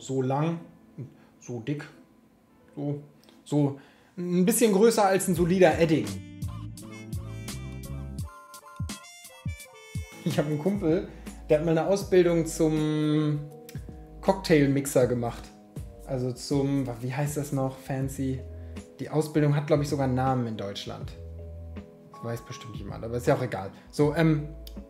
so lang, so dick, so ein bisschen größer als ein solider Edding. Ich habe einen Kumpel, der hat mal eine Ausbildung zum Cocktailmixer gemacht. Also zum, wie heißt das noch, fancy? Die Ausbildung hat, glaube ich, sogar einen Namen in Deutschland. Das weiß bestimmt jemand, aber ist ja auch egal. So,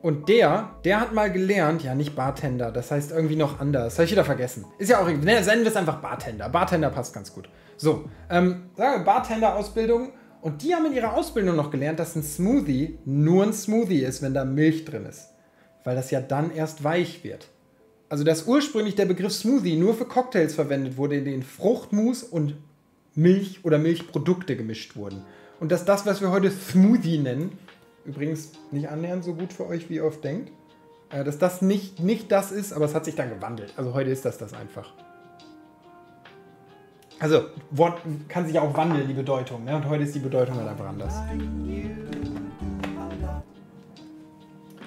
und der hat mal gelernt, ja, nicht Bartender, das heißt irgendwie noch anders. Habe ich wieder vergessen. Ist ja auch irgendwie, ne, nennen wir es einfach Bartender. Bartender passt ganz gut. So, sagen wir Bartender-Ausbildung. Und die haben in ihrer Ausbildung noch gelernt, dass ein Smoothie nur ein Smoothie ist, wenn da Milch drin ist. Weil das ja dann erst weich wird. Also dass ursprünglich der Begriff Smoothie nur für Cocktails verwendet wurde, in denen Fruchtmus und Milch oder Milchprodukte gemischt wurden. Und dass das, was wir heute Smoothie nennen, übrigens nicht annähernd so gut für euch, wie ihr oft denkt, dass das nicht das ist, aber es hat sich dann gewandelt. Also heute ist das einfach. Also, Wort kann sich auch wandeln, die Bedeutung, ne? Und heute ist die Bedeutung halt einfach anders.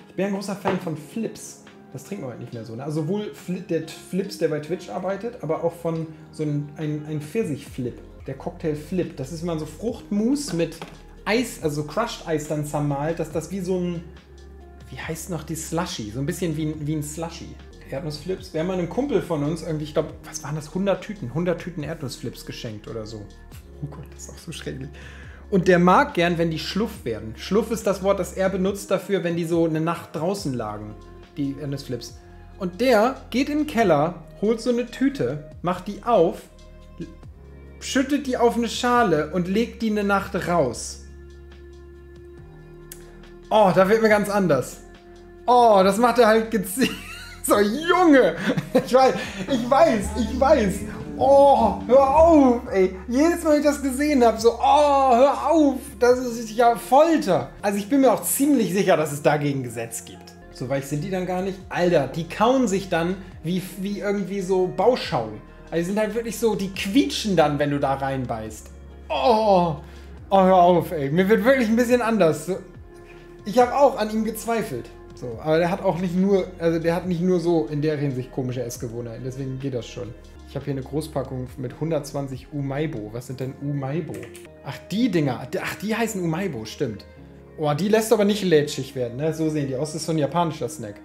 Ich bin ein großer Fan von Flips. Das trinken wir heute nicht mehr so, ne? Also sowohl der Flips, der bei Twitch arbeitet, aber auch von so einem Pfirsich-Flip. Der Cocktail-Flip. Das ist immer so Fruchtmus mit Eis, also Crushed-Eis dann zermalt, dass das wie so ein, wie heißt noch die Slushy? So ein bisschen wie ein Slushy. Erdnussflips. Wir haben mal einem Kumpel von uns irgendwie, ich glaube, was waren das? 100 Tüten Erdnussflips geschenkt oder so. Oh Gott, das ist auch so schrecklich. Und der mag gern, wenn die schluff werden. Schluff ist das Wort, das er benutzt dafür, wenn die so eine Nacht draußen lagen, die Erdnussflips. Und der geht in den Keller, holt so eine Tüte, macht die auf, schüttet die auf eine Schale und legt die eine Nacht raus. Oh, da wird mir ganz anders. Oh, das macht er halt gezielt. So, Junge! Ich weiß! Oh, hör auf, ey! Jedes Mal, wenn ich das gesehen habe, so, oh, hör auf! Das ist ja Folter! Also ich bin mir auch ziemlich sicher, dass es dagegen Gesetz gibt. So weich sind die dann gar nicht. Alter, die kauen sich dann wie irgendwie so Bauschaum. Also die sind halt wirklich so, die quietschen dann, wenn du da reinbeißt. Oh, hör auf, ey! Mir wird wirklich ein bisschen anders. Ich habe auch an ihm gezweifelt. So, aber der hat auch nicht nur so in der Hinsicht komische Essgewohnheiten, deswegen geht das schon. Ich habe hier eine Großpackung mit 120 Umaibo. Was sind denn Umaibo? Ach, die Dinger. Ach, die heißen Umaibo, stimmt. Oh, die lässt aber nicht lätschig werden, ne? So sehen die aus. Das ist so ein japanischer Snack.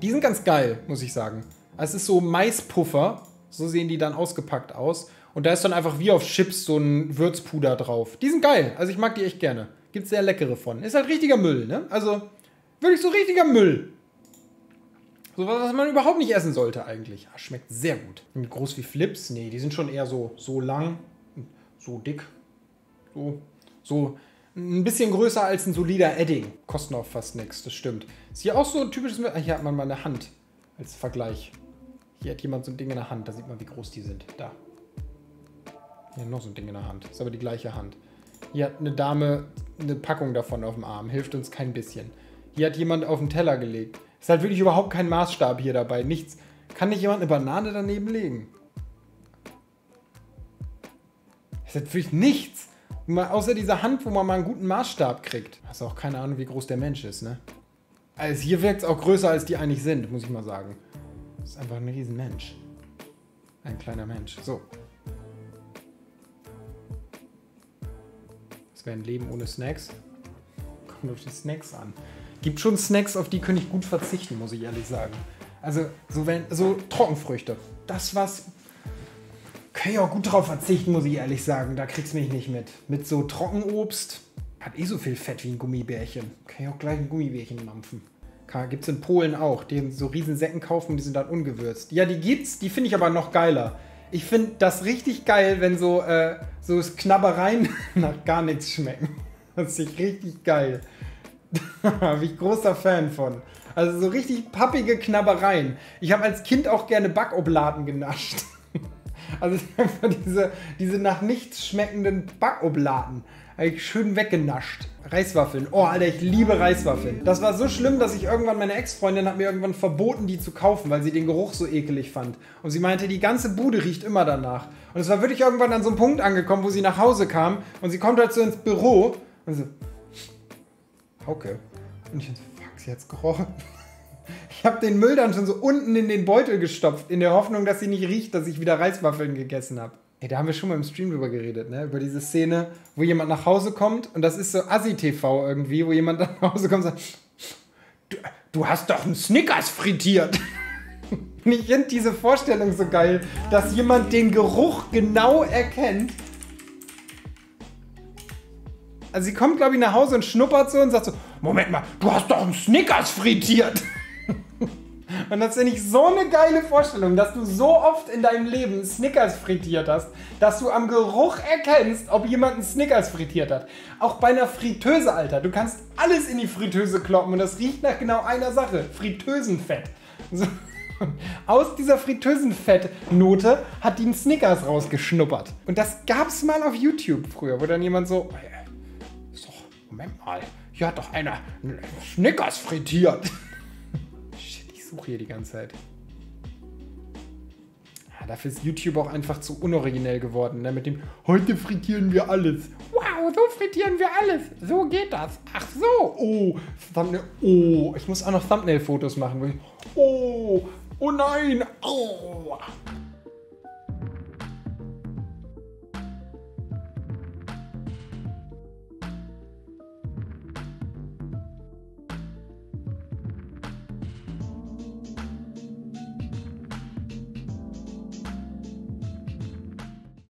Die sind ganz geil, muss ich sagen. Es ist so Maispuffer. So sehen die dann ausgepackt aus. Und da ist dann einfach wie auf Chips so ein Würzpuder drauf. Die sind geil. Also ich mag die echt gerne. Gibt's sehr leckere von. Ist halt richtiger Müll, ne? Also... wirklich so richtiger Müll. So was, was man überhaupt nicht essen sollte eigentlich. Ja, schmeckt sehr gut. Und groß wie Flips? Nee, die sind schon eher so lang, so dick, so ein bisschen größer als ein solider Edding. Kosten auch fast nichts, das stimmt. Ist hier auch so ein typisches... Hier hat man mal eine Hand als Vergleich. Hier hat jemand so ein Ding in der Hand, da sieht man, wie groß die sind. Da. Ja, noch so ein Ding in der Hand. Ist aber die gleiche Hand. Hier hat eine Dame eine Packung davon auf dem Arm. Hilft uns kein bisschen. Hier hat jemand auf den Teller gelegt. Ist halt wirklich überhaupt kein Maßstab hier dabei. Nichts. Kann nicht jemand eine Banane daneben legen? Ist halt wirklich nichts. Außer dieser Hand, wo man mal einen guten Maßstab kriegt. Hast auch keine Ahnung, wie groß der Mensch ist, ne? Also hier wirkt es auch größer, als die eigentlich sind, muss ich mal sagen. Das ist einfach ein Riesenmensch. Ein kleiner Mensch. So. Das wäre ein Leben ohne Snacks. Kommt auf die Snacks an. Gibt schon Snacks, auf die könnte ich gut verzichten, muss ich ehrlich sagen. Also so Trockenfrüchte. Das was... kann ich auch gut drauf verzichten, muss ich ehrlich sagen. Da kriegst du mich nicht mit. Mit so Trockenobst hat eh so viel Fett wie ein Gummibärchen. Kann ich auch gleich ein Gummibärchen mampfen. Gibt's in Polen auch. Die so riesen Säcken kaufen, die sind dann ungewürzt. Ja, die gibt's, die finde ich aber noch geiler. Ich finde das richtig geil, wenn so Knabbereien nach gar nichts schmecken. Das ist richtig geil. Da bin ich großer Fan von. Also so richtig pappige Knabbereien. Ich habe als Kind auch gerne Backobladen genascht. Also einfach diese nach nichts schmeckenden Backobladen. Eigentlich schön weggenascht. Reiswaffeln. Oh, Alter, ich liebe Reiswaffeln. Das war so schlimm, dass ich irgendwann, meine Ex-Freundin hat mir irgendwann verboten, die zu kaufen, weil sie den Geruch so ekelig fand. Und sie meinte, die ganze Bude riecht immer danach. Und es war wirklich irgendwann an so einem Punkt angekommen, wo sie nach Hause kam und sie kommt halt so ins Büro. Und so, Hauke. Und ich so, fuck, sie hat's gerochen. Ich habe den Müll dann schon so unten in den Beutel gestopft, in der Hoffnung, dass sie nicht riecht, dass ich wieder Reiswaffeln gegessen habe. Ey, da haben wir schon mal im Stream drüber geredet, ne? Über diese Szene, wo jemand nach Hause kommt und das ist so Assi-TV irgendwie, wo jemand nach Hause kommt und sagt, du hast doch einen Snickers frittiert. Ich finde diese Vorstellung so geil, dass jemand den Geruch genau erkennt. Also sie kommt, glaube ich, nach Hause und schnuppert so und sagt so, Moment mal, du hast doch einen Snickers frittiert. Und das finde ich so eine geile Vorstellung, dass du so oft in deinem Leben Snickers frittiert hast, dass du am Geruch erkennst, ob jemand einen Snickers frittiert hat. Auch bei einer Fritteuse, Alter. Du kannst alles in die Fritteuse kloppen und das riecht nach genau einer Sache. Fritteusenfett. So. Aus dieser Fritteusenfett-Note hat die einen Snickers rausgeschnuppert. Und das gab's mal auf YouTube früher, wo dann jemand so, ist doch, Moment mal, hier hat doch einer einen Snickers frittiert. Hier die ganze Zeit. Ja, dafür ist YouTube auch einfach zu unoriginell geworden, ne? Mit dem, heute frittieren wir alles. Wow, so frittieren wir alles. So geht das. Ach so. Oh, Thumbnail. Oh, ich muss auch noch Thumbnail-Fotos machen. Oh, oh nein. Oh.